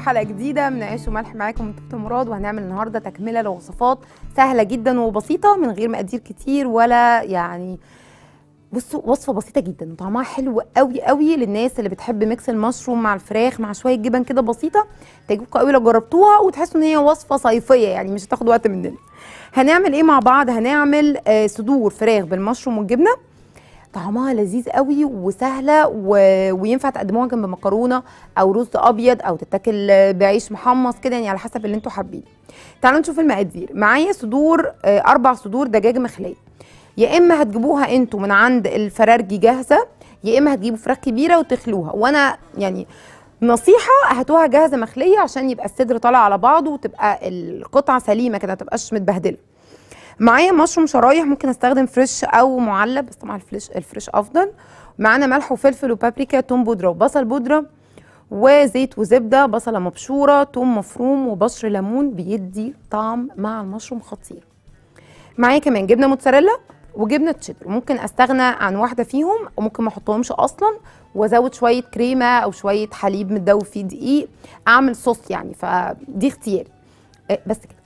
حلقه جديده من عيش وملح معاكم كابتن مراد، وهنعمل النهارده تكمله لوصفات سهله جدا وبسيطه من غير مقادير كتير ولا يعني بصوا وصفه بسيطه جدا وطعمها حلو قوي قوي للناس اللي بتحب ميكس المشروم مع الفراخ مع شويه جبن كده بسيطه، تعجبكم قوي لو جربتوها وتحسوا ان هي وصفه صيفيه يعني مش هتاخد وقت مننا. هنعمل ايه مع بعض؟ هنعمل صدور فراخ بالمشروم والجبنه، طعمها لذيذ قوي وسهله وينفع تقدموها جنب مكرونه او رز ابيض او تتاكل بعيش محمص كده يعني على حسب اللي انتوا حابين. تعالوا نشوف المقادير. معايا صدور 4 صدور دجاج مخليه، يا اما هتجيبوها انتوا من عند الفرارجي جاهزه، يا اما هتجيبوا فراخ كبيره وتخلوها، وانا يعني نصيحه هاتوها جاهزه مخليه عشان يبقى الصدر طالع على بعضه وتبقى القطعه سليمه كده ما تبقاش متبهدله. معايا مشروم شرايح، ممكن استخدم فريش او معلب بس طبعا الفريش افضل. معانا ملح وفلفل وبابريكا، توم بودره وبصل بودره وزيت وزبده، بصله مبشوره، توم مفروم وبشر ليمون بيدي طعم مع المشروم خطير. معايا كمان جبنه موتزاريلا وجبنه تشدر، ممكن استغنى عن واحده فيهم وممكن ما احطهمش اصلا وازود شويه كريمه او شويه حليب متدوب فيه دقيق اعمل صوص يعني، فدي اختياري بس كده.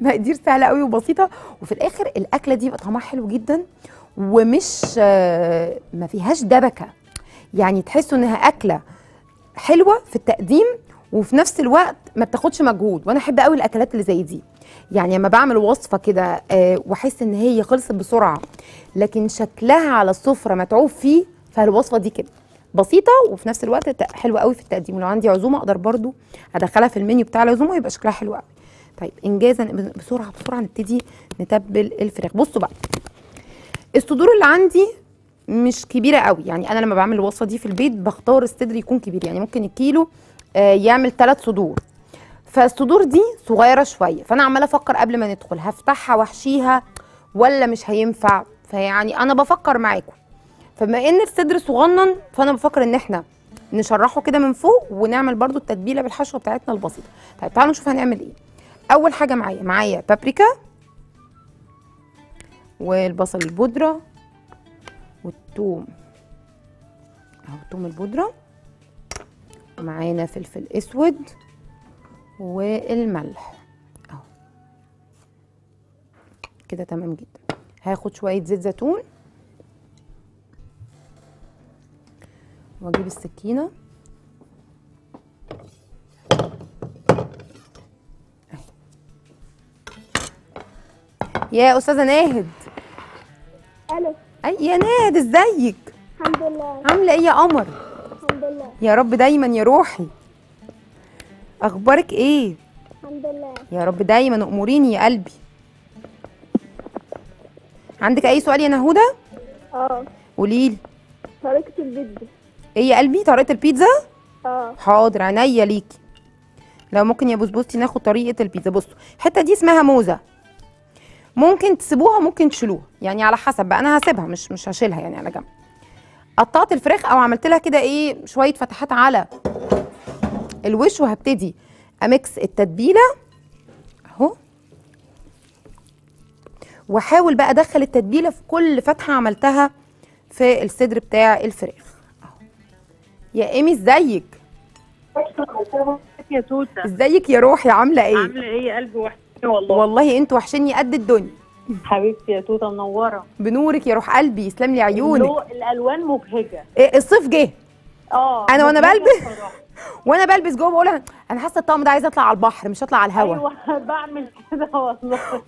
مقادير سهله قوي وبسيطه، وفي الاخر الاكله دي بقى طعمها حلو جدا ومش ما فيهاش دبكه، يعني تحسوا انها اكله حلوه في التقديم وفي نفس الوقت ما بتاخدش مجهود، وانا احب قوي الاكلات اللي زي دي. يعني لما بعمل وصفه كده واحس ان هي خلصت بسرعه لكن شكلها على السفره متعوب فيه، فالوصفه دي كده بسيطه وفي نفس الوقت حلوه قوي في التقديم، ولو عندي عزومه اقدر برضو ادخلها في المنيو بتاع العزومه ويبقى شكلها حلو قوي. طيب انجازا بسرعه بسرعه نبتدي نتبل الفراخ. بصوا بقى الصدور اللي عندي مش كبيره قوي، يعني انا لما بعمل الوصفه دي في البيت بختار الصدر يكون كبير، يعني ممكن الكيلو يعمل 3 صدور، فالصدور دي صغيره شويه، فانا عماله افكر قبل ما ندخل هفتحها واحشيها ولا مش هينفع، فيعني انا بفكر معاكم. فبما ان الصدر صغنن فانا بفكر ان احنا نشرحه كده من فوق ونعمل برضو التتبيله بالحشوه بتاعتنا البسيطه. طيب تعالوا نشوف هنعمل ايه. اول حاجه معايا بابريكا والبصل البودره والثوم اهو الثوم البودره، ومعانا فلفل اسود والملح اهو كده تمام جدا. هاخد شويه زيت زيتون واجيب السكينه يا استاذه ناهد. الو يا ناهد، ازيك؟ الحمد لله. عامله ايه يا قمر؟ الحمد لله يا رب دايما يا روحي. اخبارك ايه؟ الحمد لله يا رب دايما. اموريني يا قلبي. عندك اي سؤال يا نهوده؟ قوليلي طريقه البيتزا ايه يا قلبي؟ طريقه البيتزا؟ حاضر، عينيا ليكي. لو ممكن يا بسبوستي ناخد طريقه البيتزا. بصوا الحته دي اسمها موزه، ممكن تسيبوها ممكن تشيلوها يعني على حسب بقى، انا هسيبها مش هشيلها يعني على جنب. قطعت الفراخ او عملت لها كده ايه شويه فتحات على الوش، وهبتدي امكس التتبيله اهو، واحاول بقى ادخل التتبيله في كل فتحه عملتها في الصدر بتاع الفراخ اهو. يا ايمي ازيك؟ يا توته ازيك يا روحي، عامله ايه؟ عامله ايه يا قلبي؟ وحشة والله انتوا وحشني قد الدنيا حبيبتي يا توته، منوره. بنورك يا روح قلبي، يسلم لي عيونك. الالوان مبهجه، الصيف جه. انا وانا بلبس جوه بقول انا حاسه الطقم ده عايزه اطلع على البحر مش هطلع على الهوا. ايوه بعمل كده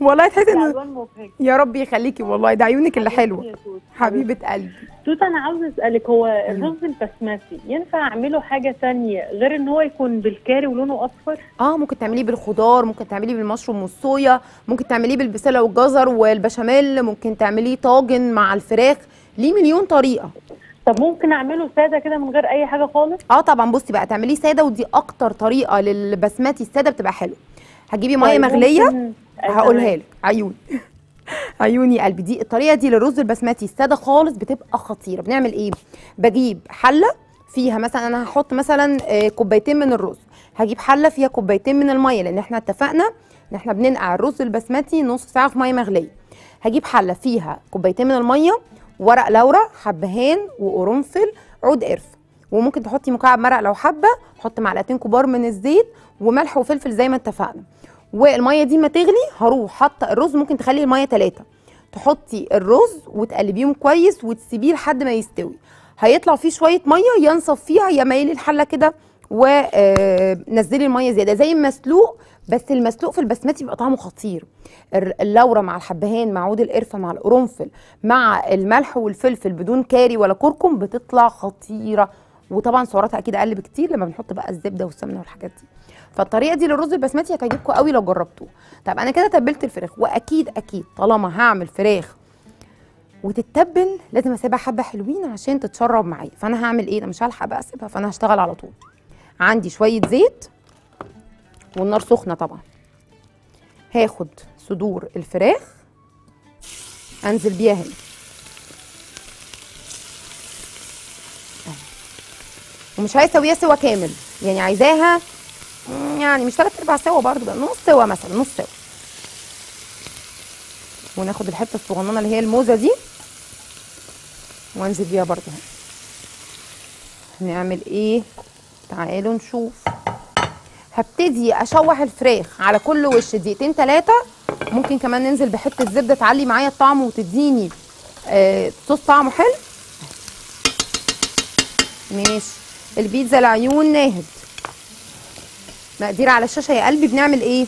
والله تحس ان الالوان مبهجه. يا رب يخليكي والله، ده عيونك اللي حلوه حبيبه قلبي. توته انا عاوزه اسالك، هو الرز البسمتي ينفع اعمله حاجه ثانيه غير ان هو يكون بالكاري ولونه اصفر؟ ممكن تعمليه بالخضار، ممكن تعمليه بالمشروم والصويا، ممكن تعمليه بالبسله والجزر والبشاميل، ممكن تعمليه طاجن مع الفراخ، ليه مليون طريقه. طب ممكن اعمله ساده كده من غير اي حاجه خالص؟ طبعا. بصي بقى تعمليه ساده، ودي اكتر طريقه للبسمتي الساده بتبقى حلوه. هتجيبي ميه مغليه، هقولها لك عيوني عيوني يا قلبي. دي الطريقه دي للرز البسمتي الساده خالص بتبقى خطيره. بنعمل ايه؟ بجيب حله فيها مثلا، انا هحط مثلا 2 كوباية من الرز، هجيب حله فيها 2 كوباية من الميه، لان احنا اتفقنا ان احنا بننقع الرز البسمتي نص ساعه في ميه مغليه. هجيب حله فيها 2 كوباية من الميه، ورق لورا، حبهان وقرنفل، عود قرفه، وممكن تحطي مكعب مرق لو حابه، حط معلقتين كبار من الزيت وملح وفلفل زي ما اتفقنا. والميه دي ما تغلي هروح حاطه الرز، ممكن تخلي الميه 3، تحطي الرز وتقلبيهم كويس وتسيبيه لحد ما يستوي. هيطلع فيه شويه ميه ينصف فيها، يا ميلي الحله كده ونزلي الميه زياده زي المسلوق، بس المسلوق في البسمتي بيبقى طعمه خطير. اللورة مع الحبهان مع عود القرفه مع القرنفل مع الملح والفلفل بدون كاري ولا كركم بتطلع خطيره، وطبعا سعراتها اكيد اقل بكتير لما بنحط بقى الزبده والسمنه والحاجات دي. فالطريقه دي للرز البسمتي هتعجبكم قوي لو جربتوه. طب انا كده تبلت الفراخ، واكيد اكيد طالما هعمل فراخ وتتبل لازم اسيبها حبه حلوين عشان تتشرب معايا. فانا هعمل ايه؟ انا مش هلحق بقى اسيبها، فانا هشتغل على طول. عندي شويه زيت والنار سخنه طبعا، هاخد صدور الفراخ انزل بيها هنا ومش هيسويها سوا كامل، يعني عايزاها يعني مش 3/4 سوا، برضو بقى نص سوا مثلا، نص سوا. وناخد الحته الصغننه اللي هي الموزه دي وانزل بيها برضو هنا. هنعمل ايه؟ تعالوا نشوف. هبتدي اشوح الفراخ على كل وش دقيقتين 3، ممكن كمان ننزل بحته زبده تعلي معايا الطعم وتديني صوص طعمه حلو. ماشي. البيتزا العيون ناهد، مقادير على الشاشه يا قلبي. بنعمل ايه؟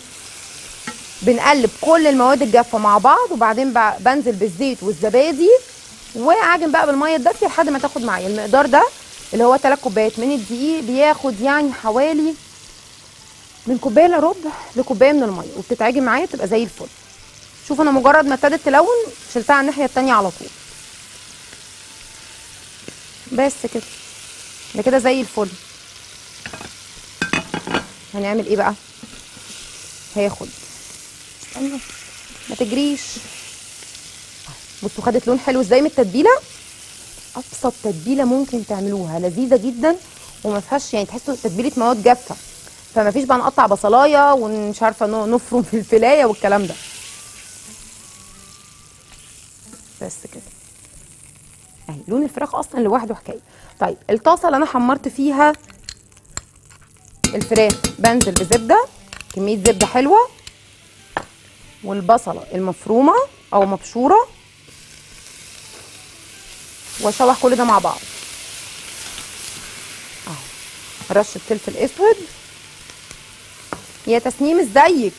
بنقلب كل المواد الجافه مع بعض، وبعدين بنزل بالزيت والزبادي واعجن بقى بالميه الدافيه لحد ما تاخد معايا المقدار ده اللي هو 3 كوبايات من الدقيق، بياخد يعني حوالي من 1 كوباية إلى ربع لكوبايه من الميه، وبتتعجن معايا تبقى زي الفل. شوف انا مجرد ما ابتدت تلون شلتها على الناحيه الثانيه على طول، بس كده ده كده زي الفل. هنعمل ايه بقى؟ هاخد، استنى ما تجريش. بصوا خدت لون حلو ازاي من التتبيله، ابسط تتبيله ممكن تعملوها، لذيذه جدا وما فيهاش يعني تحسوا تتبيله مواد جافه، فما فيش بقى نقطع بصلايه ومش عارفه نفرم في الفلايه والكلام ده. بس كده اهي لون الفراخ اصلا لوحده حكايه. طيب الطاسه اللي انا حمرت فيها الفراخ بنزل بزبده، كميه زبده حلوه، والبصله المفرومه او مبشوره، واشوح كل ده مع بعض. اهو رشه فلفل اسود. يا تسنيم ازيك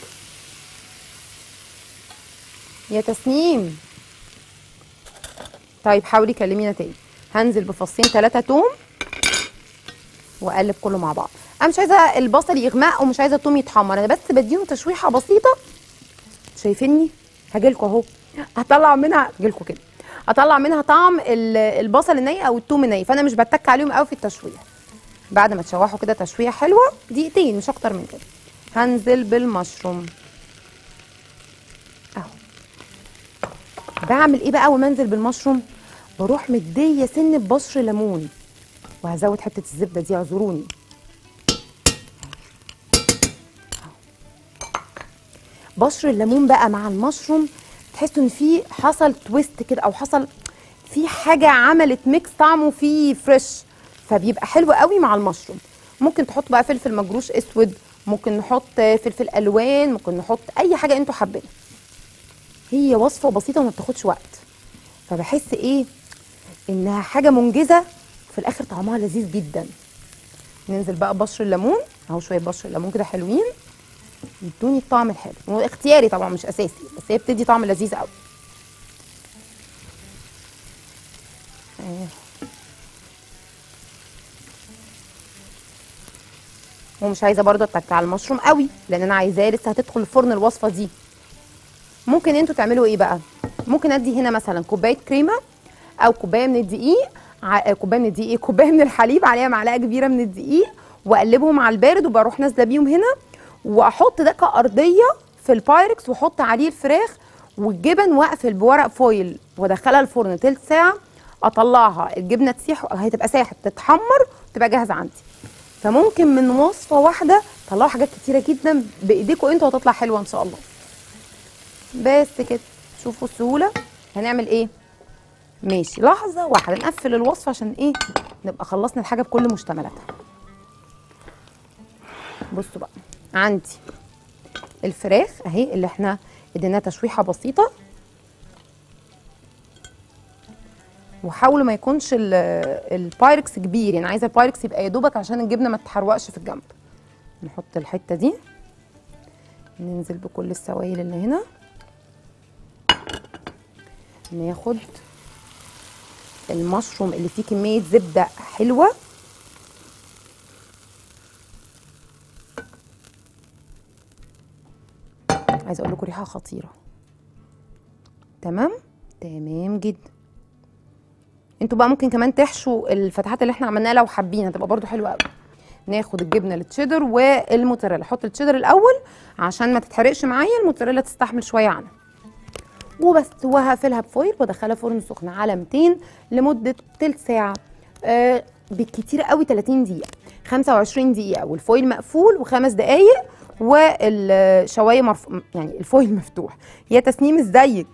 يا تسنيم؟ طيب حاولي كلمينا تاني. هنزل بفصين 3 توم واقلب كله مع بعض. انا مش عايزه البصل يغمق ومش عايزه التوم يتحمر، انا بس بديهم تشويحه بسيطه. شايفيني؟ هاجيلكوا اهو، هطلع منها هاجيلكوا كده، اطلع منها طعم البصل الني او التوم الني، فانا مش بتك عليهم قوي في التشويح. بعد ما تشوحوا كده تشويحه حلوه 2 دقيقتين مش اكتر من كده، هنزل بالمشروم اهو. بعمل ايه بقى اول ما انزل بالمشروم؟ بروح مديه سن ببشر ليمون، وهزود حته الزبده دي اعذروني. بشر الليمون بقى مع المشروم تحسوا ان في حصل تويست كده، او حصل في حاجه عملت ميكس طعمه فيه فريش، فبيبقى حلو قوي مع المشروم. ممكن تحط بقى فلفل مجروش اسود، ممكن نحط فلفل الوان، ممكن نحط اي حاجه انتوا حابينها. هي وصفه بسيطه وما بتاخدش وقت، فبحس ايه انها حاجه منجزه في الاخر، طعمها لذيذ جدا. ننزل بقى ببشر الليمون اهو، شويه بشر الليمون كده حلوين يدوني الطعم الحلو، واختياري طبعا مش اساسي، بس هي بتدي طعم لذيذ قوي. ومش عايزه برضه اتك على المشروم قوي لان انا عايزاه لسه هتدخل الفرن الوصفه دي. ممكن انتوا تعملوا ايه بقى؟ ممكن ادي هنا مثلا 1 كوباية كريمه او 1 كوبايه من الدقيق، 1 كوبايه من الحليب، عليها معلقه كبيره من الدقيق، واقلبهم على البارد، وبروح نازله بيهم هنا واحط ده كأرضيه في البايركس واحط عليه الفراخ والجبن، واقفل بورق فويل وادخلها الفرن 1/3 ساعه، اطلعها الجبنه تسيح، هتبقى ساحت تتحمر وتبقى جاهزه عندي. فممكن من وصفه واحده تطلعوا حاجات كتيره جدا بايديكم انتوا، هتطلع حلوه ان شاء الله. بس كده شوفوا السهوله. هنعمل ايه؟ ماشي لحظه واحده نقفل الوصفه عشان ايه نبقى خلصنا الحاجه بكل مشتملاتها. بصوا بقى، عندي الفراخ اهي اللي احنا اديناها تشويحه بسيطه، وحاولوا ما يكونش البايركس كبير، يعني عايزه البايركس يبقى يا دوبك عشان الجبنه ما تتحرقش في الجنب. نحط الحته دي، ننزل بكل السوائل اللي هنا، ناخد المشروم اللي فيه كميه زبده حلوه، عايزه اقول لكم ريحه خطيره. تمام تمام جدا. انتوا بقى ممكن كمان تحشوا الفتحات اللي احنا عملناها لو حابين، هتبقى برده حلوه قوي. ناخد الجبنه التشيدر والموتزاريلا، احط التشيدر الاول عشان ما تتحرقش معايا، الموتزاريلا تستحمل شويه عنها وبس، وهقفلها بفويل وادخلها فرن سخن على 200 لمده تلت ساعه، بالكتير قوي 30 دقيقه 25 دقيقه، والفويل مقفول، وخمس دقائق والشوايه يعني الفويل مفتوح. يا تسنيم ازيك؟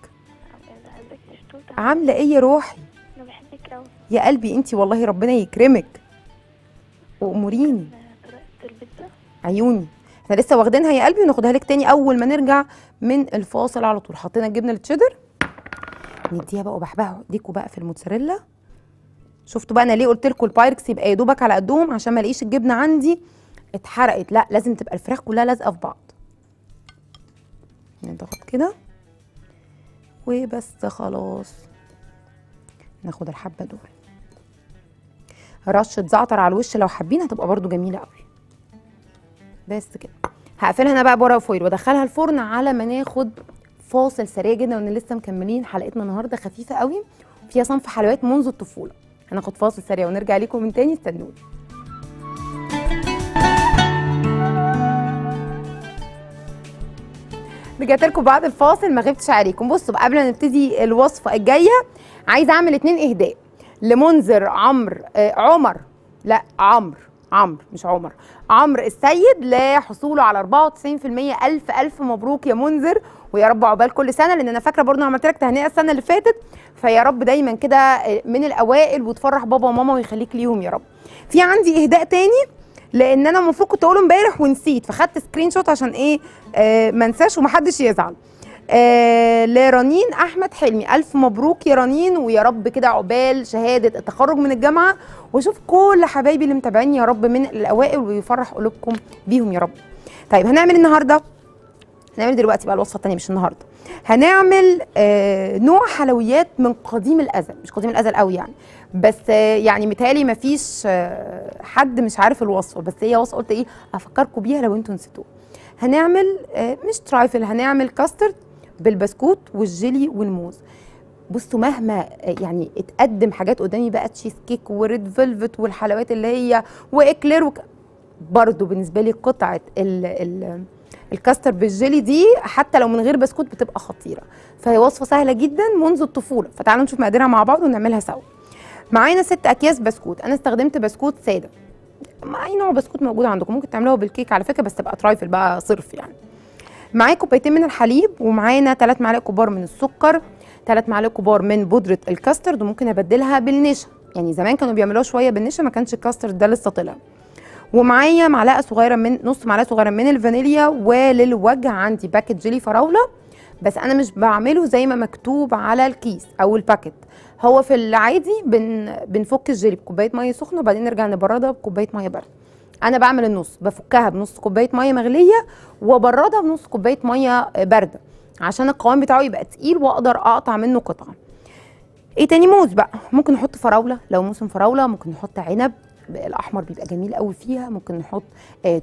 عامله ايه يا روحي؟ انا بحبك قوي يا قلبي انتي، والله ربنا يكرمك واموريني. طريقه البيتزا عيوني، احنا لسه واخدينها يا قلبي، وناخدها لك تاني اول ما نرجع من الفاصل على طول. حطينا الجبنه التشيدر، نديها بقى وبحبها ديكوا بقى في الموتزاريلا. شفتوا بقى انا ليه قلت لكم البايركس يبقى يا دوبك على قدهم، عشان ما الاقيش الجبنه عندي اتحرقت، لا لازم تبقى الفراخ كلها لازقه في بعض. نضغط كده وبس، خلاص ناخد الحبه دول، رشه زعتر على الوش لو حابين، هتبقى برده جميله قوي. بس كده هقفلها انا بقى بورق فويل وادخلها الفرن على ما ناخد فاصل سريع جدا، وان لسه مكملين حلقتنا النهارده خفيفه قوي فيها صنف حلويات منذ الطفوله. هناخد فاصل سريع ونرجع لكم من تاني، استنوني. رجعت لكم بعد الفاصل، ما غبتش عليكم. بصوا بقى قبل ما نبتدي الوصفه الجايه، عايزه اعمل 2 اهداء لمنذر عمرو السيد لحصوله على 94%. الف مبروك يا منذر، ويا رب عقبال كل سنه، لان انا فاكره برضه عملت لك تهنئه السنه اللي فاتت، فيا رب دايما كده من الاوائل، وتفرح بابا وماما ويخليك ليهم يا رب. في عندي اهداء تاني، لان انا المفروض كنت اقوله امبارح ونسيت، فخدت سكرين شوت عشان ايه ما انساش ومحدش يزعل. لرنين احمد حلمي، الف مبروك يا رنين، ويا رب كده عقبال شهاده التخرج من الجامعه، واشوف كل حبايبي اللي متابعيني يا رب من الاوائل، ويفرح قلوبكم بيهم يا رب. طيب هنعمل النهارده، هنعمل دلوقتي بقى الوصفه الثانيه، مش النهارده، هنعمل نوع حلويات من قديم الازل، مش قديم الازل قوي يعني، بس يعني متهيألي مفيش حد مش عارف الوصفه، بس هي وصفه قلت ايه افكركم بيها لو انتم نسيتوها. هنعمل مش ترايفل، هنعمل كاسترد بالبسكوت والجيلي والموز. بصوا مهما يعني اتقدم حاجات قدامي بقى، تشيز كيك وريد فيلفت والحلويات اللي هي واكلير برضه بالنسبه لي قطعه الكاستر بالجيلي دي حتى لو من غير بسكوت بتبقى خطيره، فهي وصفه سهله جدا منذ الطفوله، فتعالوا نشوف مقاديرها مع بعض ونعملها سوا. معانا 6 اكياس بسكوت، انا استخدمت بسكوت ساده، اي نوع بسكوت موجود عندكم، ممكن تعملوها بالكيك على فكره، بس تبقى ترايفل بقى صرف يعني. معايا كوبايتين من الحليب، ومعانا 3 معالق كبار من السكر، 3 معالق كبار من بودره الكاسترد، وممكن ابدلها بالنشا، يعني زمان كانوا بيعملوها شويه بالنشا، ما كانش الكاسترد ده لسه طلع. ومعايا معلقه صغيره من نص معلقه صغيره من الفانيليا، وللوجه عندي باكت جيلي فراوله، بس انا مش بعمله زي ما مكتوب على الكيس او الباكت، هو في العادي بنفك الجيلي بكوبايه ميه سخنه، وبعدين نرجع نبردها بكوبايه ميه بارده. انا بعمل النص، بفكها بنص كوبايه ميه مغليه وبردها بنص كوبايه ميه بارده، عشان القوام بتاعه يبقى تقيل واقدر اقطع منه قطعه. ايه تاني؟ موز بقى، ممكن نحط فراوله لو موسم فراوله، ممكن نحط عنب الاحمر بيبقى جميل قوي فيها، ممكن نحط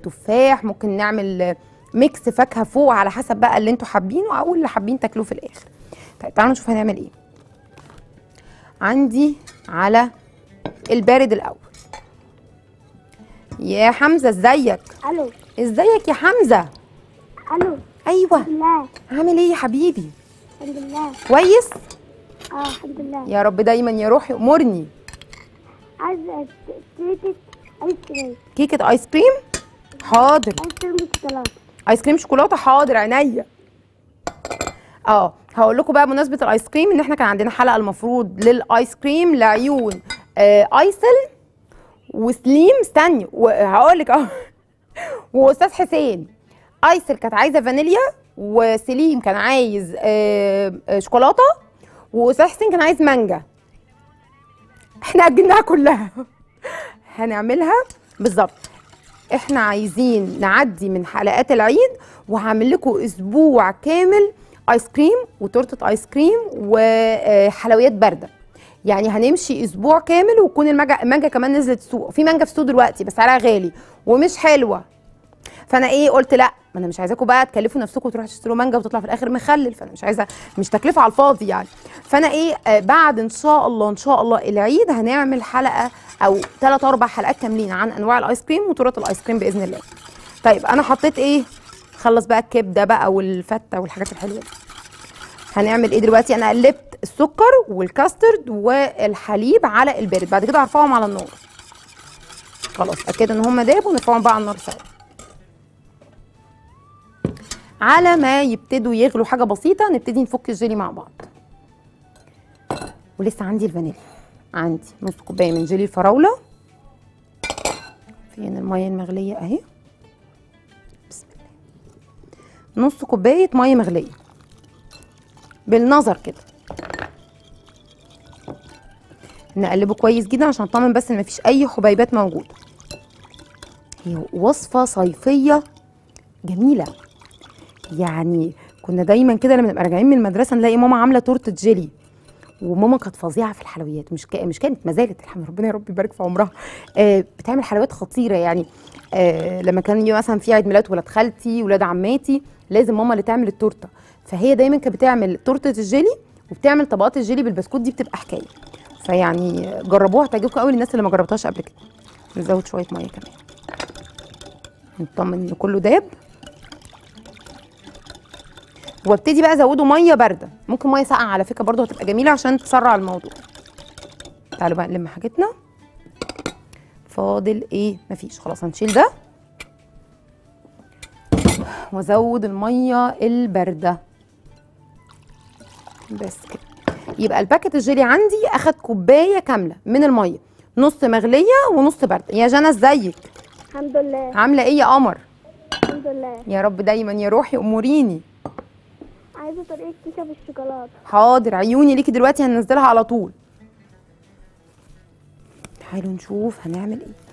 تفاح، ممكن نعمل ميكس فاكهه فوق على حسب بقى اللي انتوا حابينه او اللي حابين تاكلوه في الاخر. طيب تعالوا نشوف هنعمل ايه. عندي على البارد الاول. يا حمزه ازيك؟ الو. ازيك يا حمزه؟ الو. ايوه. الحمد لله. عامل ايه يا حبيبي؟ الحمد لله. كويس؟ اه الحمد لله. يا رب دايما يا روحي امرني. عايزه كيكه ايس كريم. كيكه ايس كريم؟ حاضر. ايس كريم شوكولاته. ايس كريم شوكولاته، حاضر عينيا. هقول لكم بقى بمناسبه الايس كريم ان احنا كان عندنا حلقه المفروض للايس كريم لعيون ايسل وسليم استني هقول لك واستاذ حسين. ايسل كانت عايزه فانيليا، وسليم كان عايز شوكولاته، واستاذ حسين كان عايز مانجا. احنا اجلناها كلها هنعملها بالظبط. احنا عايزين نعدي من حلقات العيد، وهعمل لكم اسبوع كامل ايس كريم وتورته ايس كريم وحلويات بارده. يعني هنمشي اسبوع كامل، ويكون المانجا كمان نزلت السوق، في مانجا في السوق دلوقتي بس سعرها غالي ومش حلوه. فانا ايه قلت لا، ما انا مش عايزاكم بقى تكلفوا نفسكم وتروحوا تشتروا مانجا وتطلع في الاخر مخلل، فانا مش عايزه، مش تكلفه على الفاضي يعني. فانا ايه بعد ان شاء الله العيد هنعمل حلقه او 3 أو 4 حلقات كاملين عن انواع الايس كريم وتورت الايس كريم باذن الله. طيب انا حطيت ايه، خلص بقى الكبده بقى والفته والحاجات الحلوه. هنعمل ايه دلوقتي، انا قلبت السكر والكاسترد والحليب على البارد، بعد كده هرفعهم على النار. خلاص اتاكد ان هم دابوا ونرفعهم بقى على النار سوا على ما يبتدوا يغلوا حاجه بسيطه. نبتدي نفك الجيلي مع بعض. ولسه عندي الفانيليا، عندي نص كوبايه من جيلي الفراوله. فين الميه المغليه اهي، بسم الله. نص كوبايه ميه مغليه بالنظر كده. نقلبه كويس جدا عشان نطمن بس ان مفيش اي حبيبات موجوده. هي وصفه صيفيه جميله، يعني كنا دايما كده لما نبقى راجعين من المدرسه نلاقي ماما عامله تورته جيلي، وماما كانت فظيعه في الحلويات، مش كانت، ما زالت الحمد لله، ربنا يا رب يبارك في عمرها. بتعمل حلويات خطيره يعني. لما كان مثلا في عيد ميلاد ولاد خالتي ولاد عماتي لازم ماما اللي تعمل التورته، فهي دايما كانت بتعمل تورته الجيلي وبتعمل طبقات الجيلي بالبسكوت، دي بتبقى حكايه. فيعني جربوها هتعجبكم قوي الناس اللي ما جربتهاش قبل كده. نزود شويه ميه كمان نطمن ان كله داب، وابتدي بقى ازوده ميه بارده، ممكن ميه ساقعه على فكره برضو هتبقى جميله عشان تسرع الموضوع. تعالوا بقى نلم حاجتنا. فاضل ايه؟ مفيش، خلاص هنشيل ده وازود الميه البارده بس كده. يبقى الباكت الجيلي عندي اخد كوبايه كامله من الميه، نص مغليه ونص بارده. يا جنى ازيك؟ الحمد لله. عامله ايه يا قمر؟ الحمد لله يا رب دايما يا روحي، اموريني. عايزه طريقه كيكه بالشوكولاته. حاضر، عيوني ليكي دلوقتي، هننزلها على طول. تعالوا نشوف هنعمل ايه.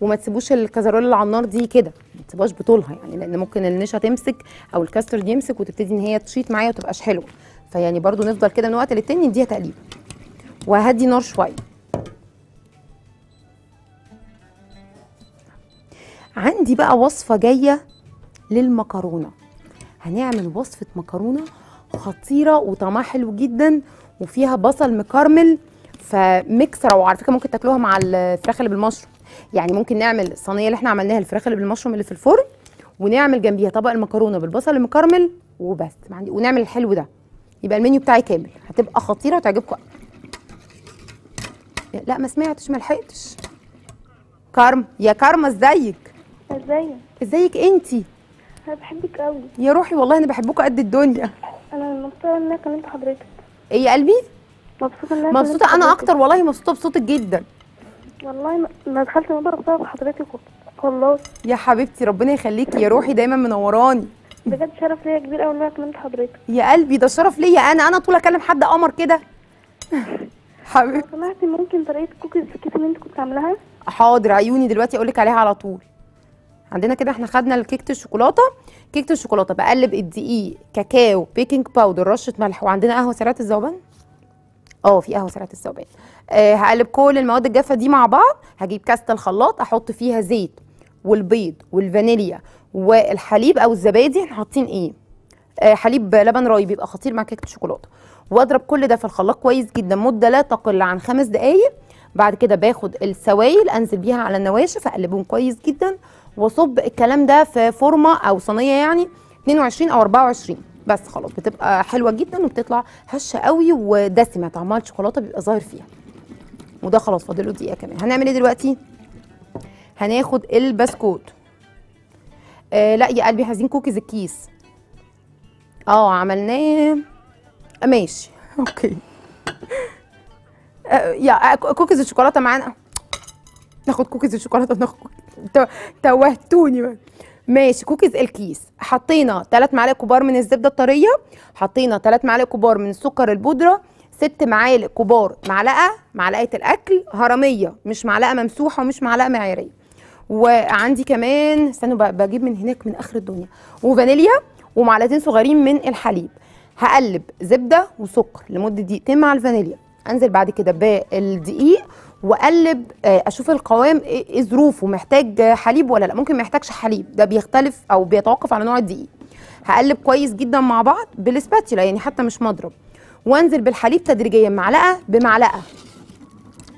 وما تسيبوش الكازرول اللي على النار دي كده، ما تسيبهاش بطولها يعني، لان ممكن النشا تمسك او الكاسترد يمسك وتبتدي ان هي تشيط معايا وتبقاش حلوه. فيعني برضو نفضل كده من وقت للتاني نديها تقليب، وهدي نار شويه. عندي بقى وصفه جايه للمكرونه، هنعمل وصفة مكرونة خطيرة وطعمها حلو جدا، وفيها بصل مكرمل فميكس روعة. على فكرة ممكن تاكلوها مع الفراخ اللي بالمشروم، يعني ممكن نعمل الصينية اللي احنا عملناها الفراخ اللي بالمشروم اللي في الفرن، ونعمل جنبيها طبق المكرونة بالبصل المكرمل وبس، ونعمل الحلو ده. يبقى المنيو بتاعي كامل، هتبقى خطيرة وتعجبكم. لا ما سمعتش، ما لحقتش. كارم، يا كارما ازيك؟ ازيك؟ ازيك انتي؟ انا بحبك قوي يا روحي، والله انا بحبك قد الدنيا. انا مبسوطه ان انا كلمت حضرتك. ايه يا قلبي؟ مبسوطه ان انا انا اكتر والله، مبسوطه بصوتك جدا والله. ما دخلت المطبخ بسبب حضرتك والله يا حبيبتي، ربنا يخليكي يا روحي، دايما منوراني بجد. شرف ليا كبير قوي ان انا كلمت حضرتك يا قلبي، ده شرف ليا. انا طول اكلم حد قمر كده حبيبتي. لو سمحتي ممكن طريقه كوكيز الكيك اللي انت كنت عاملاها؟ حاضر، عيوني دلوقتي اقول لك عليها على طول. عندنا كده احنا خدنا الكيكه الشوكولاته. كيكه الشوكولاته بقلب الدقيق، كاكاو، بيكنج باودر، رشه ملح، وعندنا قهوه سريعه الذوبان. في قهوه سريعه الذوبان. هقلب كل المواد الجافه دي مع بعض. هجيب كاسه الخلاط احط فيها زيت والبيض والفانيليا والحليب او الزبادي. احنا حاطين ايه؟ حليب لبن راي، بيبقى خطير مع كيكه الشوكولاته. واضرب كل ده في الخلاط كويس جدا مده لا تقل عن 5 دقائق. بعد كده باخد السوائل انزل بيها على النواشف، اقلبهم كويس جدا، واصب الكلام ده في فورمه او صينيه يعني 22 او 24 بس. خلاص بتبقى حلوه جدا وبتطلع هشه قوي ودسمه، طعمها الشوكولاته بيبقى ظاهر فيها. وده خلاص فاضل له دقيقه كمان. هنعمل ايه دلوقتي؟ هناخد البسكوت. لا يا قلبي، عايزين كوكيز الكيس. عملناه، ماشي اوكي. يا كوكيز الشوكولاته معانا ناخد كوكيز الشوكولاته وناخد توهتوني بقى. ماشي كوكيز الكيس. حطينا 3 معالق كبار من الزبده الطريه، حطينا 3 معالق كبار من السكر البودره، 6 معالق كبار، معلقه الاكل هرميه مش معلقه ممسوحه ومش معلقه معياريه. وعندي كمان استنوا بجيب من هناك من اخر الدنيا، وفانيليا ومعلقتين صغيرين من الحليب. هقلب زبده وسكر لمده دقيقتين مع الفانيليا، انزل بعد كده بالدقيق واقلب اشوف القوام ايه ظروفه، محتاج حليب ولا لا، ممكن ما يحتاجش حليب، ده بيختلف او بيتوقف على نوع الدقيق. هقلب كويس جدا مع بعض بالاسباتيلا يعني حتى مش مضرب، وانزل بالحليب تدريجيا معلقه بمعلقه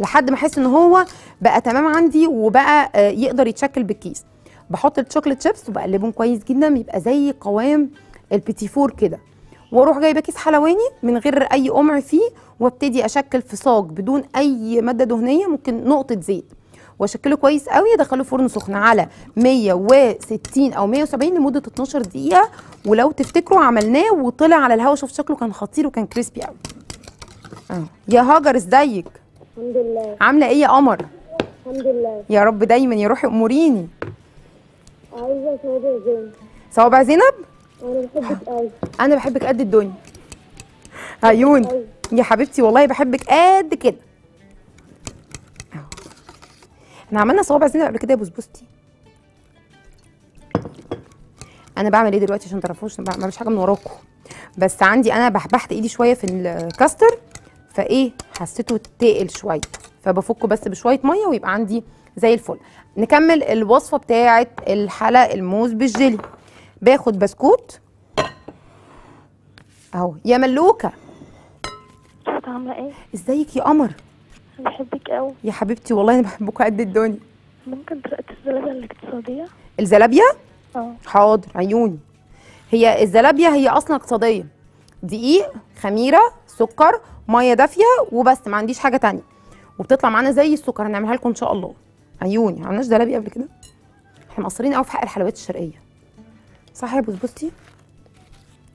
لحد ما احس ان هو بقى تمام عندي وبقى يقدر يتشكل بالكيس. بحط الشوكليت شيبس وبقلبهم كويس جدا بيبقى زي قوام البيتي فور كده، واروح جايبه كيس حلواني من غير اي قمع فيه وابتدي اشكل في صاج بدون اي ماده دهنيه، ممكن نقطه زيت، واشكله كويس قوي. ادخله فرن سخن على 160 او 170 لمده 12 دقيقه. ولو تفتكروا عملناه وطلع على الهوا، شوف شكله كان خطير وكان كريسبي قوي. يا هاجر ازيك؟ الحمد لله. عامله ايه يا قمر؟ الحمد لله يا رب دايما. يا روحي اموريني. عايزه صوابع زينب. صوابع زينب؟ انا بحبك قوي. انا بحبك قد الدنيا عيون يا حبيبتي، والله بحبك قد كده. احنا عملنا صوابع زينب قبل كده يا بسبوستي. انا بعمل ايه دلوقتي عشان تعرفوش؟ ما بعملش حاجه من وراكم، بس عندي انا بحبحت ايدي شويه في الكاستر، فايه حسيته تقل شويه، فبفكه بس بشويه ميه ويبقى عندي زي الفل. نكمل الوصفه بتاعه الحلقه الموز بالجيلي. باخد بسكوت اهو يا ملوكه. انت عامله ايه؟ ازيك يا قمر؟ انا بحبك قوي يا حبيبتي، والله انا بحبك قد الدنيا. ممكن طريقه الزلابيه الاقتصاديه؟ الزلابيه؟ اه حاضر عيوني. هي الزلابيه هي اصلا اقتصاديه، دقيق، خميره، سكر، ميه دافيه وبس، ما عنديش حاجه تانية، وبتطلع معانا زي السكر. هنعملها لكم ان شاء الله عيوني. ما عملناش زلابيه قبل كده، احنا مقصرين قوي في حق الحلويات الشرقيه، صح يا بسبوستي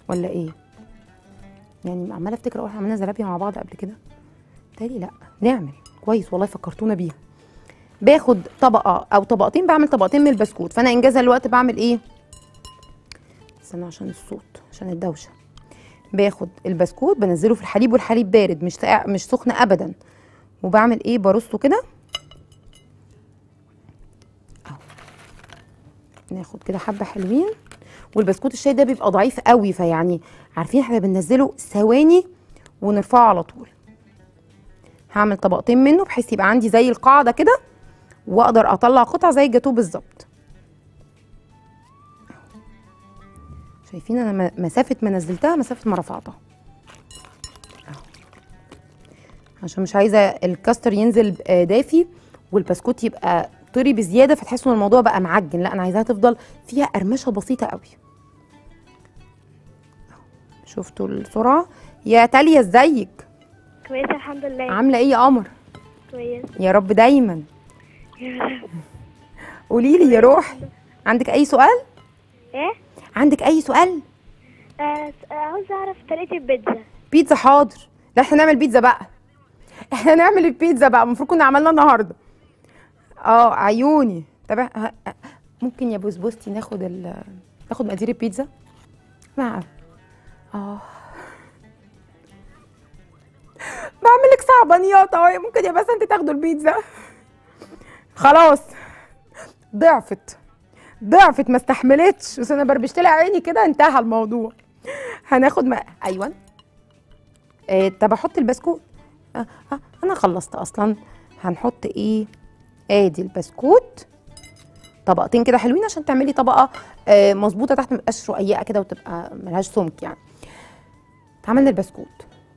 ولا ايه؟ يعني عماله افتكر اقول عملنا زلابيه مع بعض قبل كده، تالي لا نعمل كويس والله فكرتونا بيها. باخد طبقه او طبقتين، بعمل طبقتين من البسكوت، فانا انجاز الوقت بعمل ايه؟ استنى عشان الصوت عشان الدوشه. باخد البسكوت بنزله في الحليب، والحليب بارد مش سخن ابدا، وبعمل ايه؟ برصه كده اهو، ناخد كده حبه حلوين. والبسكوت الشاي ده بيبقى ضعيف قوي، فيعني عارفين احنا بننزله ثواني ونرفعه على طول. هعمل طبقتين منه بحيث يبقى عندي زي القاعده كده، واقدر اطلع قطع زي الجاتوه بالظبط. شايفين انا مسافه ما نزلتها مسافه ما رفعتها، عشان مش عايزه الكاستر ينزل دافي والبسكوت يبقى طري بزياده فتحسوا ان الموضوع بقى معجن، لا انا عايزاها تفضل فيها قرمشه بسيطه قوي. شفتوا السرعه؟ يا تاليا ازيك؟ كويسه الحمد لله. عامله ايه يا قمر؟ كويسه يا رب دايما. يا رب. قولي لي يا روح، عندك اي سؤال؟ ايه؟ عندك اي سؤال؟ عاوزه اعرف طريقه البيتزا. بيتزا حاضر، لا احنا نعمل بيتزا بقى. احنا نعمل البيتزا بقى، المفروض كنا عملنا النهارده. عيوني. طب ممكن يا بسبوستي ناخد ناخد مقادير البيتزا؟ نعم. بعمل لك صعبانيات اهو. ممكن يا بس انت تاخدوا البيتزا؟ خلاص ضعفت ما استحملتش، بس انا بربشت لها عيني كده انتهى الموضوع. هناخد ايوه. طب احط البسكوت. انا خلصت اصلا. هنحط ايه؟ ادي البسكوت طبقتين كده حلوين عشان تعملي طبقه مظبوطه تحت، متبقاش رقيقه كده وتبقى ملهاش سمك يعني. عملنا البسكوت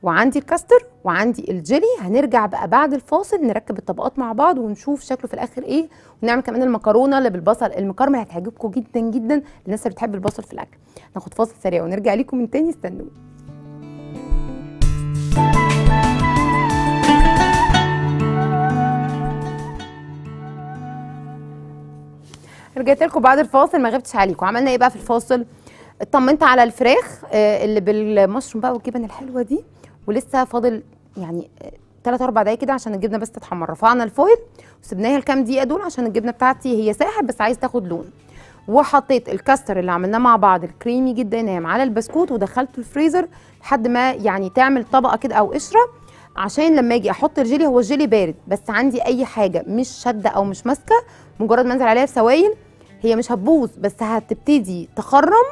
وعندي الكاستر وعندي الجيلي. هنرجع بقى بعد الفاصل نركب الطبقات مع بعض ونشوف شكله في الاخر ايه، ونعمل كمان المكرونه اللي بالبصل. المكرونه هتعجبكم جدا جدا الناس اللي بتحب البصل في الاكل. ناخد فاصل سريع ونرجع ليكم من تاني، استنوني. رجعت لكم بعد الفاصل، ما غبتش عليكم. عملنا ايه بقى في الفاصل؟ اطمنت على الفراخ اللي بالمشروم بقى والجبن الحلوه دي، ولسه فاضل يعني 3 4 دقايق كده عشان الجبنه بس تتحمر. رفعنا الفويل وسبناها الكام دقيقه دول عشان الجبنه بتاعتي هي ساحب بس عايز تاخد لون. وحطيت الكاستر اللي عملناه مع بعض الكريمي جدا ناعم على البسكوت ودخلته الفريزر لحد ما يعني تعمل طبقه كده او قشره، عشان لما اجي احط الجيلي، هو الجيلي بارد بس عندي اي حاجه مش شاده او مش ماسكه، مجرد ما انزل عليها بسوائل هي مش هتبوظ بس هتبتدي تخرم،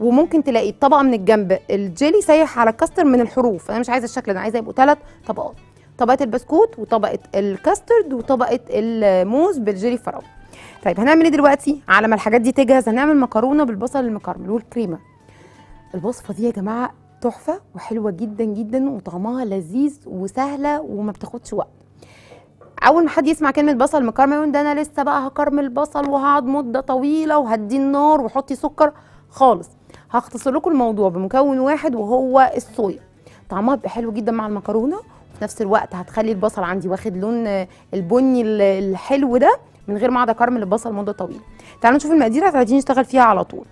وممكن تلاقي الطبقه من الجنب الجيلي سايح على الكاستر من الحروف. انا مش عايزه الشكل ده، عايزه يبقوا 3 طبقات، طبقه البسكوت وطبقه الكاسترد وطبقه الموز بالجيلي الفراوله. طيب هنعمل ايه دلوقتي؟ على ما الحاجات دي تجهز هنعمل مكرونه بالبصل المكرمل والكريمه. الوصفه دي يا جماعه تحفه وحلوه جدا جدا وطعمها لذيذ وسهله وما بتاخدش وقت. اول ما حد يسمع كلمه بصل مكرمل ده انا لسه بقى هكرمل بصل وهقعد مده طويله وهديه النار وحطي سكر، خالص. هختصر لكم الموضوع بمكون واحد وهو الصويا، طعمها بيبقى حلو جدا مع المكرونه، وفي نفس الوقت هتخلي البصل عندي واخد لون البني الحلو ده من غير ما اقعد اكرمل البصل مده طويله. تعالوا نشوف المقادير هتعديني نشتغل فيها على طول.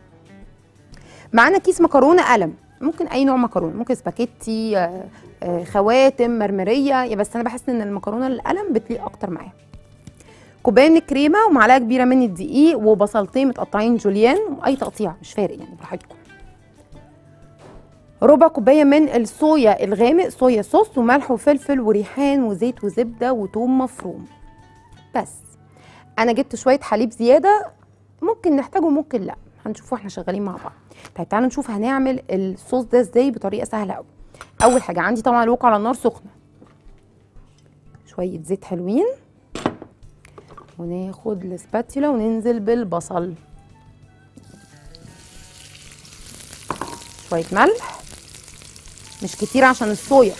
معانا كيس مكرونه قلم، ممكن اي نوع مكرونه، ممكن سباكيتي، خواتم، مرمريه، بس انا بحس ان المكرونه القلم بتليق اكتر معايا. كوبايه من الكريمه ومعلقه كبيره من الدقيق وبصلتين متقطعين جوليان، واي تقطيع مش فارق يعني براحتكم. ربع كوبايه من الصويا الغامق، صويا صوص وملح وفلفل وريحان وزيت وزبده وتوم مفروم. بس انا جبت شويه حليب زياده، ممكن نحتاجه ممكن لا، هنشوفه احنا شغالين مع بعض. طيب تعالوا نشوف هنعمل الصوص ده ازاي بطريقه سهله قوي. اول حاجه عندي طبعا الوك على النار سخنه، شويه زيت حلوين، وناخد الاسباتيلا وننزل بالبصل، شويه ملح مش كتير عشان الصويا،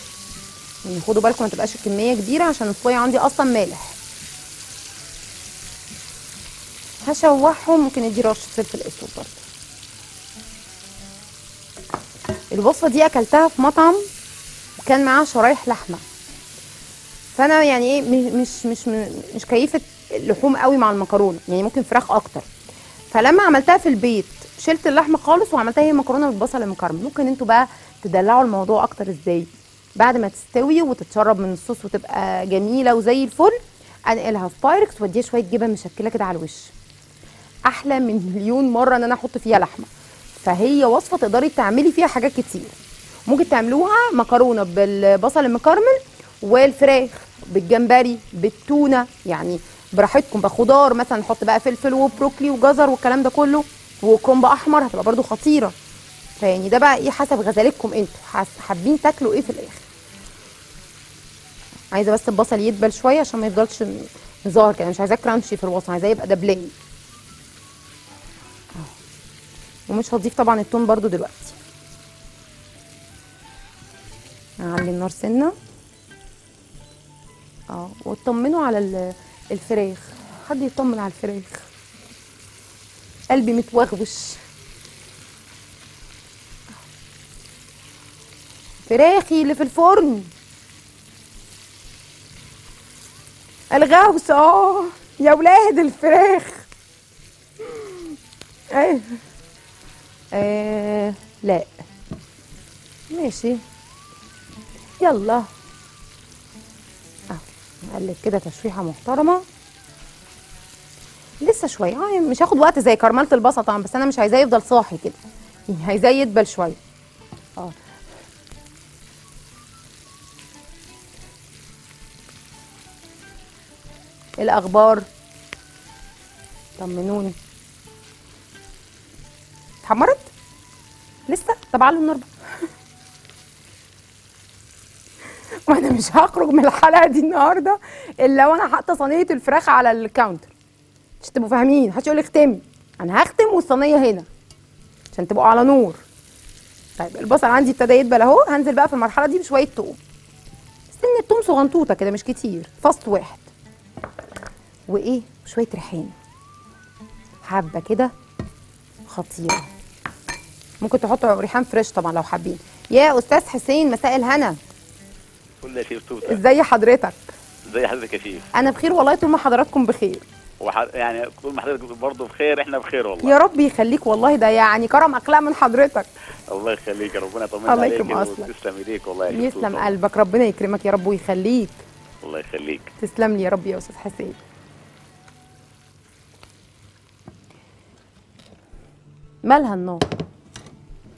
يعني خدوا بالكم ما تبقاش الكميه كبيره عشان الصويا عندي اصلا مالح. هشوحهم، ممكن ادي رشه فلفل اسود برده. الوصفه دي اكلتها في مطعم وكان معاه شرايح لحمه، فانا يعني ايه مش كيفه اللحوم قوي مع المكرونه، يعني ممكن فراخ اكتر. فلما عملتها في البيت شلت اللحمه خالص وعملتها هي مكرونه بالبصل المكرمل. ممكن انتوا بقى تدلعوا الموضوع اكتر ازاي؟ بعد ما تستوي وتتشرب من الصوص وتبقى جميله وزي الفل، انقلها في بايركس واديها شويه جبن مشكله كده على الوش، احلى من مليون مره ان انا احط فيها لحمه. فهي وصفه تقدري تعملي فيها حاجات كتير، ممكن تعملوها مكرونه بالبصل المكرمل والفراخ بالجمبري بالتونه، يعني براحتكم بقى. خضار مثلا نحط بقى فلفل وبروكلي وجزر والكلام ده كله، وكومب احمر هتبقى برده خطيره. فيعني ده بقى ايه حسب غزالتكم انتوا حابين تاكلوا ايه في الاخر. عايزه بس البصل يدبل شويه عشان ما يفضلش ظاهر كده، مش عايزاه كرانشي في الوسط، عايزاه يبقى دبلاني. ومش هضيف طبعا التوم برده دلوقتي. هعلي النار سنه. واطمنوا على الفراخ، حد يطمن على الفراخ، قلبي متوغوش. فراخي اللي في الفرن الغوص، يا ولاد الفراخ. لا ماشي، يلا نقلب كده تشويحه محترمه لسه شويه، يعني مش هاخد وقت زي كرمله البصل طبعا، بس انا مش عايزاه يفضل صاحي كده، يعني عايزاه يدبل شويه. الاخبار طمنوني، اتحمرت لسه؟ طب علوا النار بقى. وانا مش هخرج من الحلقه دي النهارده الا وانا حاطه صينيه الفراخ على الكاونتر، مش تبقوا فاهمين، محدش يقول لي اختمي، انا هختم والصينيه هنا عشان تبقوا على نور. طيب البصل عندي ابتدى يدبل اهو، هنزل بقى في المرحله دي بشويه توم، سن التوم صغنطوطه كده مش كتير، فص واحد، وايه شويه ريحان حبه كده خطيره، ممكن تحطوا ريحان فريش طبعا لو حابين. يا استاذ حسين مساء الهنا. كل يا شيخ توته، ازي حضرتك؟ ازي حضرتك يا شيخ؟ انا بخير والله، طول ما حضراتكم بخير. يعني طول ما حضرتك برضه بخير احنا بخير والله. يا رب يخليك والله، ده يعني كرم اخلاق من حضرتك. الله يخليك، ربنا يطمن عليك. الله يكرم اصلك. تسلم ايديك والله. يسلم قلبك، ربنا يكرمك يا رب ويخليك. الله يخليك. تسلم لي يا رب يا استاذ حسين. مالها النار؟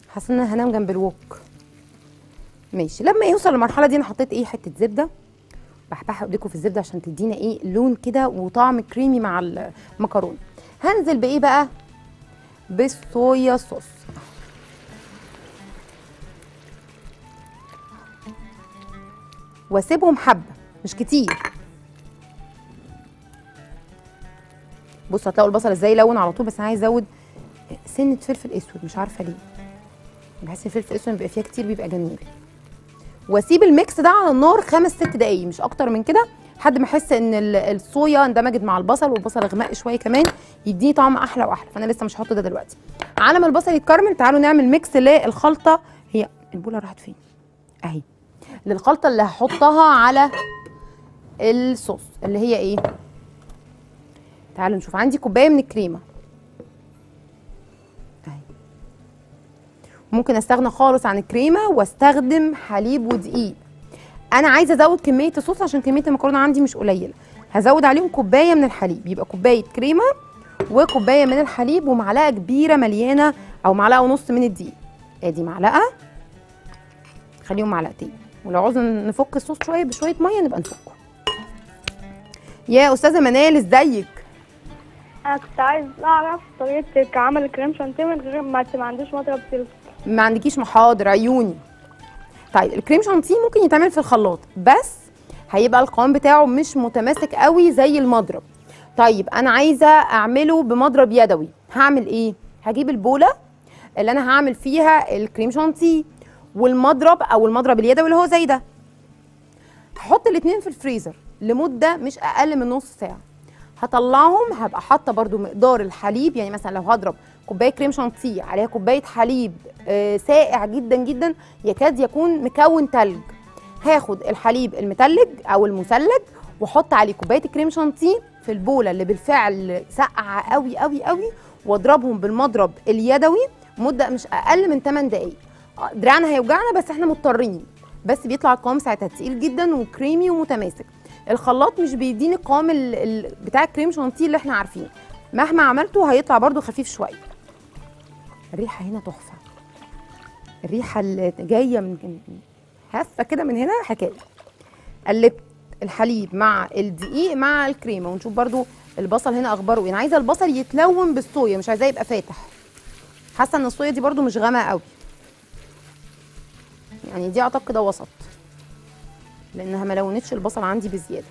حاسه ان انا هنام جنب الوك. ماشي، لما يوصل للمرحله دي انا حطيت ايه، حته زبده بحبحها ايديكم في الزبده عشان تدينا ايه لون كده وطعم كريمي مع المكرونه. هنزل بايه بقى؟ بالصويا صوص. واسيبهم حبه مش كتير. بصوا هتلاقوا البصل ازاي لون على طول، بس انا عايز ازود سنه فلفل اسود مش عارفه ليه، بحس الفلفل الاسود بيبقى فيها كتير بيبقى جميل. واسيب الميكس ده على النار 5 6 دقايق مش اكتر من كده، لحد ما احس ان الصويا اندمجت مع البصل والبصل اغمق شويه كمان، يديني طعم احلى واحلى. فانا لسه مش هحط ده دلوقتي. على ما البصل يتكرمل تعالوا نعمل ميكس للخلطه. هي البوله راحت فين؟ اهي، للخلطه اللي هحطها على الصوص اللي هي ايه. تعالوا نشوف، عندي كوبايه من الكريمه، ممكن استغنى خالص عن الكريمه واستخدم حليب ودقيق. انا عايزه ازود كميه الصوص عشان كميه المكرونه عندي مش قليله، هزود عليهم كوبايه من الحليب، يبقى كوبايه كريمه وكوبايه من الحليب ومعلقه كبيره مليانه او معلقه ونص من الدقيق. ادي معلقه، خليهم معلقتين، ولو عاوزين نفك الصوص شويه بشويه ميه نبقى نفكه. يا استاذه منال ازيك؟ انا كنت عايزه اعرف طريقه عمل كريم شانتيه من غير ما عنديش مضرب سلك. ما عندكيش محاضر عيوني. طيب الكريم شانتيه ممكن يتعمل في الخلاط، بس هيبقى القوام بتاعه مش متماسك قوي زي المضرب. طيب انا عايزه اعمله بمضرب يدوي، هعمل ايه؟ هجيب البوله اللي انا هعمل فيها الكريم شانتيه والمضرب او المضرب اليدوي اللي هو زي ده، هحط الاتنين في الفريزر لمده مش اقل من نص ساعه. هطلعهم، هبقى حاطه برده مقدار الحليب، يعني مثلا لو هضرب كوبايه كريم شانتيه عليها كوبايه حليب سائع جدا جدا يكاد يكون مكون تلج، هاخد الحليب المتلج او المثلج واحط عليه كوبايه الكريم شانتيه في البوله اللي بالفعل ساقعه قوي قوي قوي، واضربهم بالمضرب اليدوي مده مش اقل من 8 دقائق. دراعنا هيوجعنا بس احنا مضطرين، بس بيطلع القوام ساعتها تقيل جدا وكريمي ومتماسك. الخلاط مش بيديني القوام بتاع الكريم شانتيه اللي احنا عارفينه، مهما عملته هيطلع برده خفيف شويه. الريحه هنا تحفه، الريحه اللي جايه من هفه كده من هنا حكايه. قلبت الحليب مع الدقيق مع الكريمه، ونشوف برده البصل هنا اخباره ايه. انا عايزه البصل يتلون بالصويا، مش عايزاه يبقى فاتح. حاسه ان الصويا دي برده مش غامقه قوي، يعني دي اعتقد ده وسط، لانها ما لونتش البصل عندي بزياده.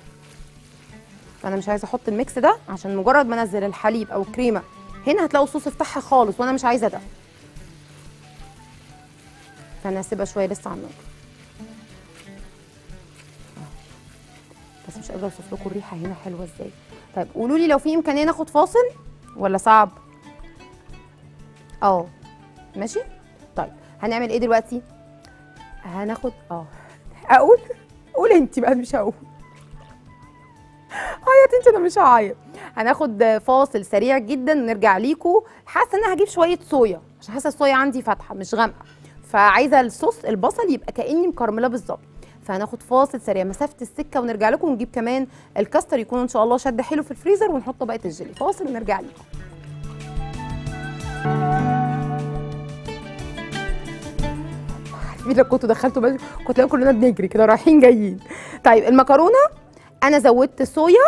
فانا مش عايزه احط الميكس ده عشان مجرد ما انزل الحليب او الكريمه هنا هتلاقوا الصوص افتحها خالص، وانا مش عايزه ده. فانا هسيبها شويه لسه على النار. بس مش قادره اوصف لكم الريحه هنا حلوه ازاي. طيب قولوا لي لو في امكانيه ناخد فاصل ولا صعب؟ ماشي. طيب هنعمل ايه دلوقتي؟ هناخد اقول قول انت بقى، مش هقول عيط انت، انا مش هعيط. هناخد فاصل سريع جدا ونرجع ليكم. حاسه ان انا هجيب شويه صويا عشان حاسه الصويا عندي فاتحه مش غامقه، فعايزه الصوص البصل يبقى كاني مكرملاه بالظبط. فهناخد فاصل سريع مسافه السكه ونرجع لكم، ونجيب كمان الكاستر يكون ان شاء الله شد حلو في الفريزر، ونحط بقيه الجيلي. فاصل ونرجع ليكم. لو كنتوا دخلتوا بالكم كنت لقوا كلنا بنجري كده رايحين جايين. طيب المكرونه انا زودت صويا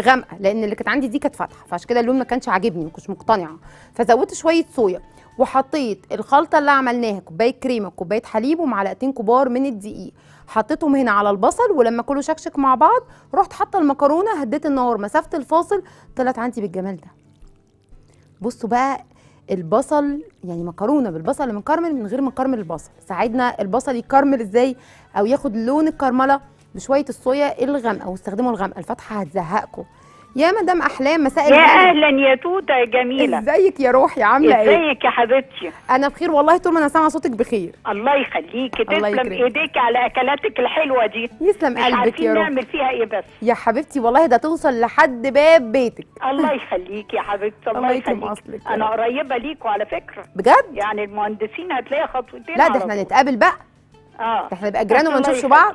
غامقه، لان اللي كانت عندي دي كانت فاتحه، فعشان كده اللون ما كانش عاجبني، ما كنتش مقتنعه، فزودت شويه صويا وحطيت الخلطه اللي عملناها كوبايه كريمه وكوبايه حليب ومعلقتين كبار من الدقيق، حطيتهم هنا على البصل، ولما كله شكشك مع بعض رحت حاطه المكرونه، هديت النار مسافه الفاصل، طلعت عندي بالجمال ده. بصوا بقى البصل، يعني مكرونه بالبصل اللي مكرمل من غير ما نكرمل البصل. ساعدنا البصل يكرمل ازاي او ياخد لون الكرمله بشويه الصويا الغامقه، واستخدموا الغامقه الفاتحه هتزهقكم. يا مدام احلام، مساء الخير. يا اهلا يا توته يا جميله، ازيك يا روحي، عامله ايه؟ ازيك يا حبيبتي؟ انا بخير والله، طول ما انا سامعه صوتك بخير. الله يخليكي، تسلم ايديك على اكلاتك الحلوه دي. يسلم قلبك يا روحي. نعمل فيها ايه بس يا حبيبتي؟ والله ده توصل لحد باب بيتك. الله يخليكي يا حبيبتي، الله يخليكي. انا قريبه ليكوا على فكره بجد، يعني المهندسين هتلاقي خطوتين. لا ده احنا نتقابل بقى، احنا نبقى جيران وما نشوفش بعض.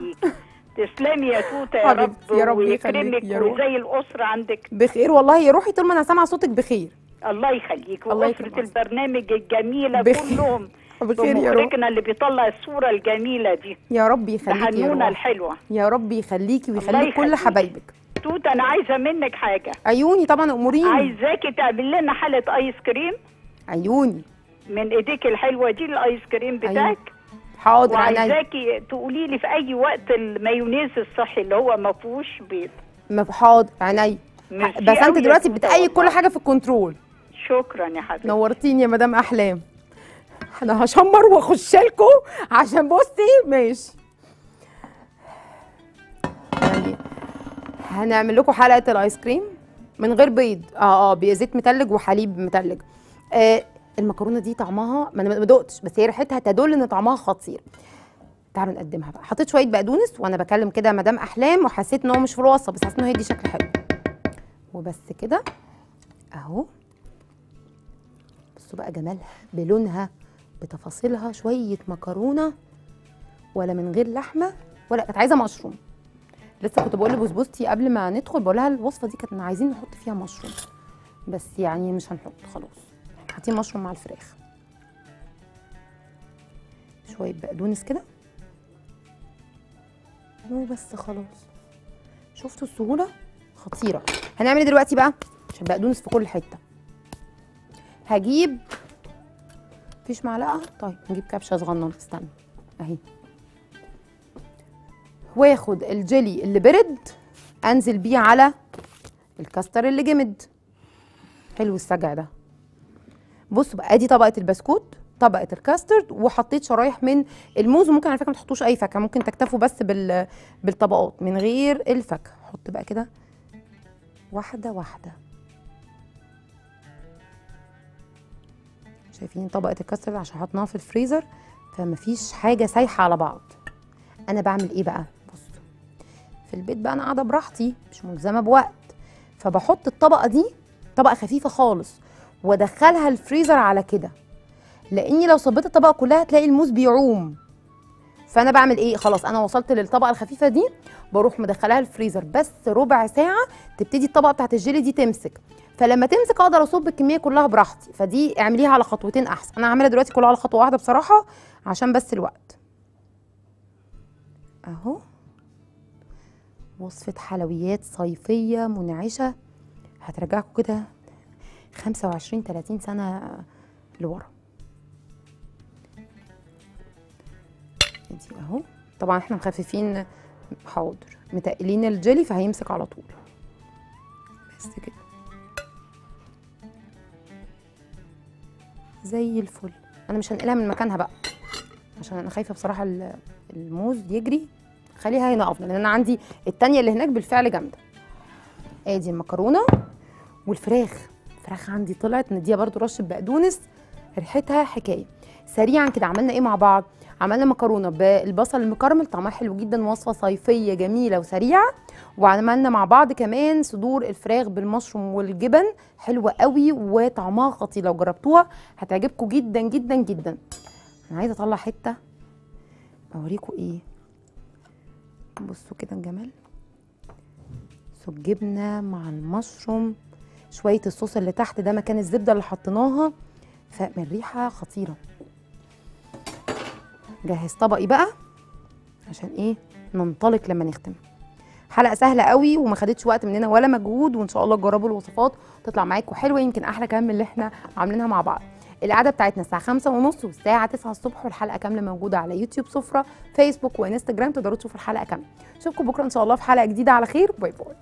تسلمي يا توته يا رب، يا رب ويكرمك وزي الاسره عندك بخير. والله يا روحي طول ما انا سامعه صوتك بخير. الله يخليك، واسره البرنامج الجميله كلهم بخير يا رب. مخرجنا اللي بيطلع الصوره الجميله دي يا رب يخليكي، الحنونه الحلوه يا رب يخليكي ويخليك كل حبايبك. توته انا عايزه منك حاجه. عيوني طبعا، اموريني. عايزاكي تعملي لنا حاله ايس كريم. عيوني من ايديك الحلوه دي الايس كريم بتاعك. أيوه. حاضر. وعايزاكي تقولي لي في اي وقت المايونيز الصحي اللي هو ما فيهوش بيض. حاضر عينيا، بس انت دلوقتي بتأيد كل حاجه في الكنترول. شكرا يا حبيبتي، نورتيني يا مدام احلام. انا هشمر واخش لكم عشان بصي ماشي، يعني هنعمل لكم حلقه الايس كريم من غير بيض. بزيت متلج وحليب متلج. المكرونه دي طعمها ما انا ما دقتش، بس هي ريحتها تدل ان طعمها خطير. تعالوا نقدمها بقى. حطيت شويه بقدونس وانا بكلم كده مدام احلام، وحسيت ان هو مش في الوصفه، بس حسيت ان هو هيدي شكل حلو. وبس كده اهو، بصوا بقى جمالها بلونها بتفاصيلها. شويه مكرونه ولا من غير لحمه، ولا كانت عايزه مشروم. لسه كنت بقول لبسبوستي قبل ما ندخل، بقول لها الوصفه دي كنا عايزين نحط فيها مشروم، بس يعني مش هنحط خلاص، حاطين مشروم مع الفراخ. شويه بقدونس كده وبس خلاص. شفتوا السهوله؟ خطيره. هنعمل ايه دلوقتي بقى؟ عشان بقدونس في كل حته. هجيب مفيش معلقه، طيب نجيب كبشه صغننه، استنى اهي. واخد الجيلي اللي برد انزل بيه على الكاستر اللي جمد. حلو السجع ده. بصوا بقى، ادي طبقه البسكوت، طبقه الكاسترد، وحطيت شرايح من الموز. وممكن على فكره ما تحطوش اي فاكهه، ممكن تكتفوا بس بالطبقات من غير الفاكهه. حط بقى كده واحده واحده. شايفين طبقه الكاسترد عشان حطناها في الفريزر فمفيش حاجه سايحه على بعض. انا بعمل ايه بقى؟ بصوا في البيت بقى انا قاعده براحتي مش ملزمه بوقت، فبحط الطبقه دي طبقه خفيفه خالص وادخلها الفريزر على كده، لاني لو صبيت الطبقه كلها هتلاقي الموز بيعوم. فانا بعمل ايه؟ خلاص انا وصلت للطبقه الخفيفه دي، بروح مدخلها الفريزر بس ربع ساعه تبتدي الطبقه بتاعت الجيلي دي تمسك، فلما تمسك اقدر اصب الكميه كلها براحتي. فدي اعمليها على خطوتين احسن. انا هعملها دلوقتي كلها على خطوه واحده بصراحه عشان بس الوقت. اهو وصفه حلويات صيفيه منعشه هترجعكم كده 25-30 سنة لورا. دي اهو، طبعا احنا مخففين، حاضر، متقلين الجيلي فهيمسك على طول. بس كده زي الفل. انا مش هنقلها من مكانها بقى عشان انا خايفة بصراحة الموز يجري، خليها هنا افضل، لان انا عندي التانية اللي هناك بالفعل جامدة. ادي المكرونة والفراخ. الفراخ عندي طلعت نديها برضو رشه بقدونس، ريحتها حكايه. سريعا كده عملنا ايه مع بعض؟ عملنا مكرونه بالبصل المكرمل، طعمها حلو جدا، وصفه صيفيه جميله وسريعه. وعملنا مع بعض كمان صدور الفراخ بالمشروم والجبن، حلوه قوي وطعمها خطير. لو جربتوها هتعجبكم جدا جدا جدا. انا عايزه اطلع حته اوريكم ايه. بصوا كده الجمال، الجبنه مع المشروم، شويه الصوص اللي تحت ده مكان الزبده اللي حطيناها، فمن ريحه خطيره. جهز طبقي بقى عشان ايه ننطلق لما نختم. حلقه سهله قوي وما خدتش وقت مننا ولا مجهود، وان شاء الله تجربوا الوصفات تطلع معاكم حلوه، يمكن احلى كمان من اللي احنا عاملينها مع بعض. القعده بتاعتنا الساعه 5:30 والساعه 9 الصبح، والحلقه كامله موجوده على يوتيوب سفره، فيسبوك وانستجرام، تقدروا تشوفوا الحلقه كامله. اشوفكم بكره ان شاء الله في حلقه جديده على خير. باي باي.